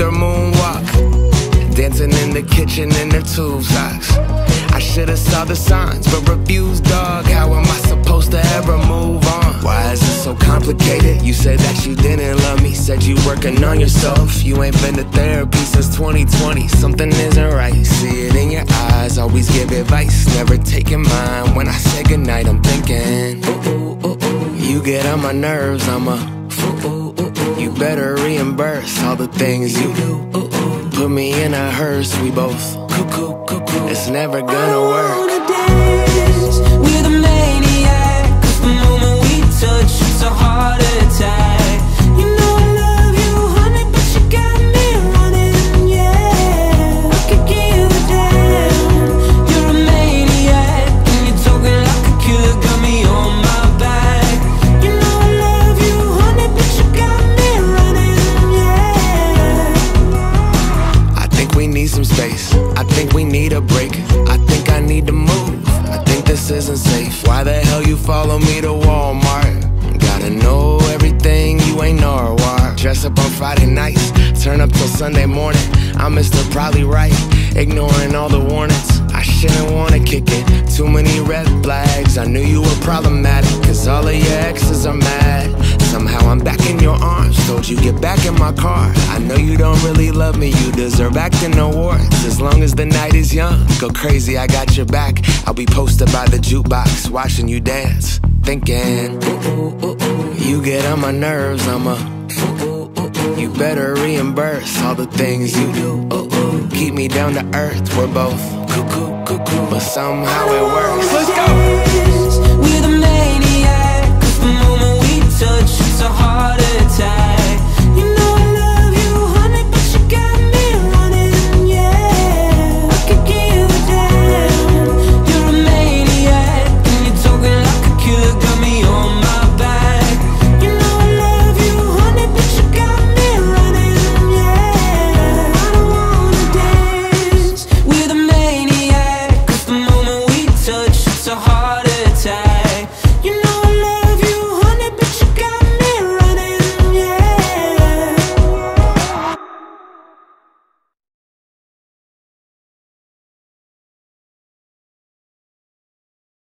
her moonwalk, dancing in the kitchen in her tube socks. I should've saw the signs, but refused, dog. How am I supposed to ever move on? Why is it so complicated? You said that you didn't love me, said you working on yourself. You ain't been to therapy since 2020. Something isn't right, see it in your eyes. Always give advice, never taking mine. When I say goodnight, I'm thinking, ooh, ooh, ooh, ooh. You get on my nerves, I'm a fool. You better reimburse all the things you do. Put me in a hearse, we both cuckoo, cuckoo. It's never gonna work. I wanna dance with a maniac, 'cause the moment we touch, it's a heart attack. You know I love you, honey, but you got me running, yeah. I could give a damn. You're a maniac, and you're talking like a killer, got me on my back. You know I love you, honey, but you got me running, yeah. I think we need some space. I think we need a break. I think I need to move. I think this isn't safe. Why the hell you follow me to Walmart? Gotta know everything, you ain't Nardwuar. Dress up on Friday nights, turn up till Sunday morning. I'm Mr. Probably Right, ignoring all the warnings. I shouldn't wanna kick it, too many red flags. I knew you were problematic, 'cause all of your exes are mad. Somehow I'm back in your arms, told you get back in my car. I know you don't really love me, you deserve acting awards. As long as the night is young, go crazy, I got your back. I'll be posted by the jukebox, watching you dance, thinking, ooh, ooh, ooh, ooh. You get on my nerves, I'm a fool. You better reimburse all the things you do. Ooh, ooh. Keep me down to earth, we're both cuckoo, cuckoo, but somehow it works. Let's go!